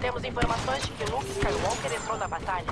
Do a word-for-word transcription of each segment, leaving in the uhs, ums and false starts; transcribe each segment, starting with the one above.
Temos informações de que Luke Skywalker entrou na batalha.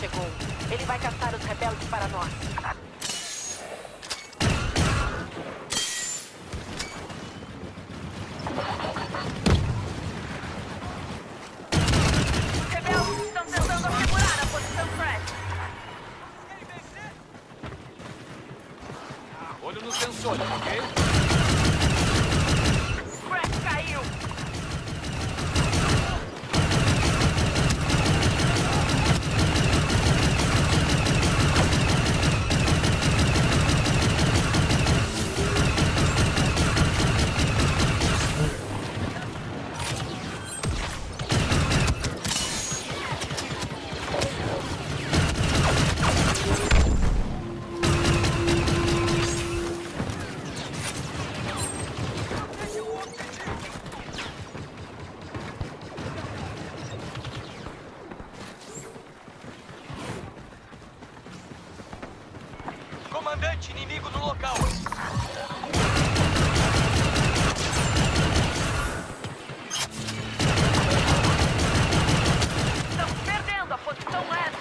Chegou. Ele vai captar os rebeldes para nós. Os rebeldes estão tentando assegurar a posição Fred. Ah, olho nos sensores, ok? Comandante, inimigo no local. Estamos perdendo a posição leste.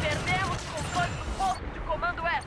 Perdemos o controle do posto de comando oeste.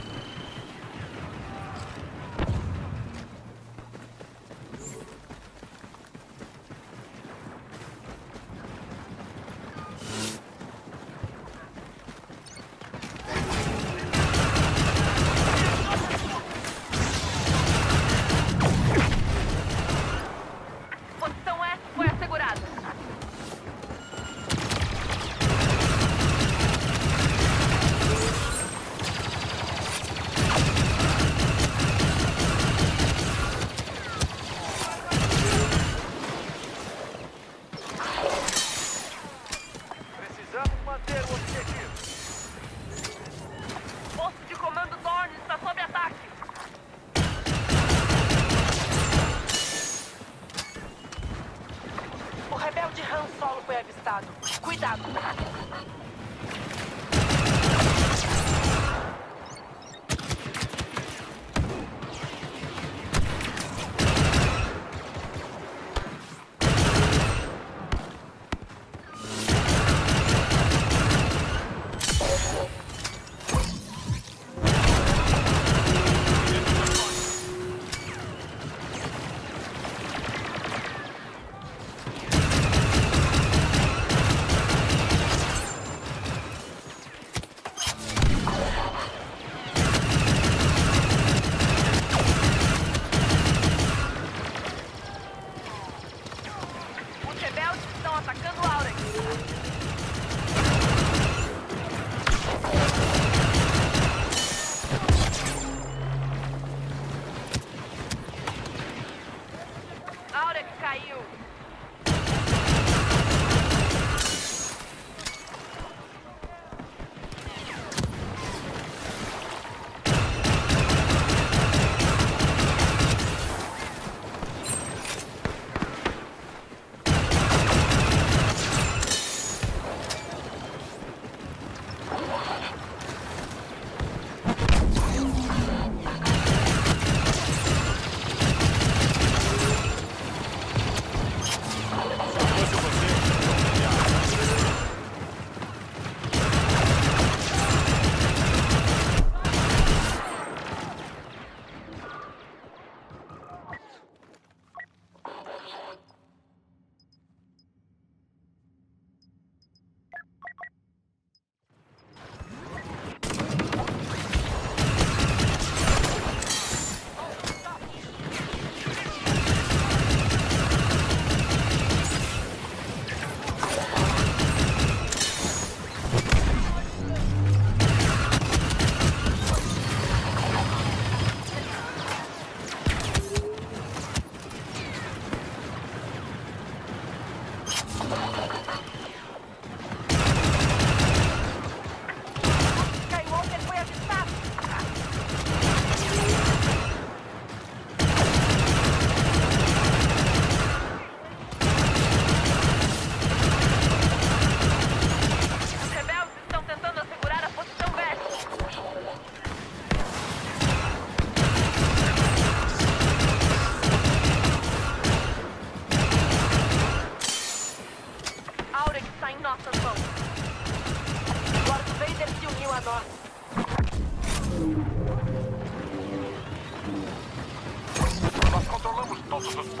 Cuidado!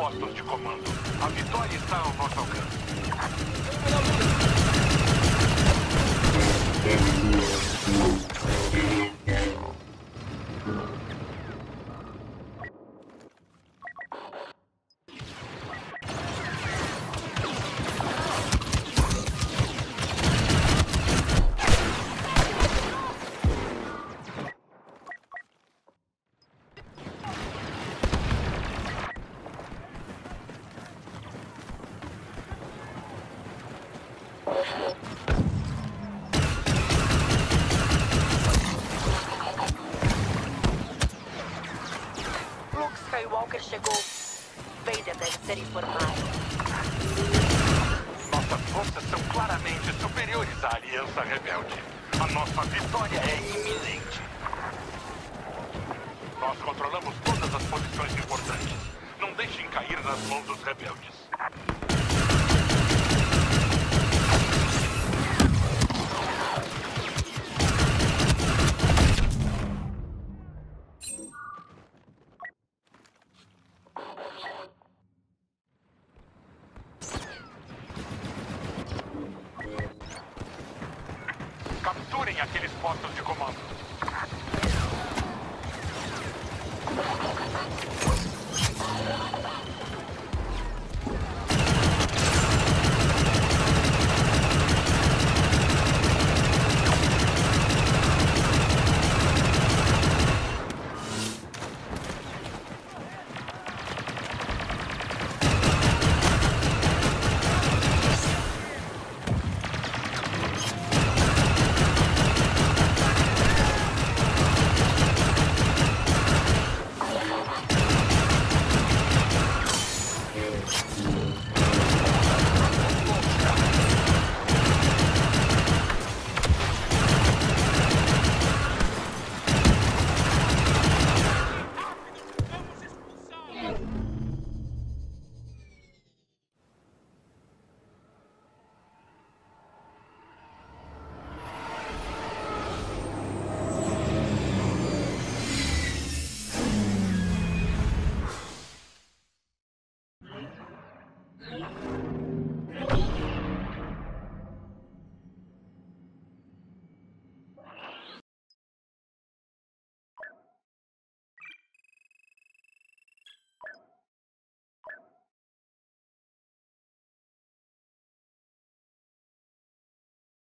postos de comando. A vitória está ao nosso alcance. Chegou. Vader deve ser informado. Nossas forças são claramente superiores à Aliança Rebelde. A nossa vitória é iminente. Nós controlamos todas as posições importantes. Não deixem cair nas mãos dos rebeldes. Capturem aqueles postos de comando.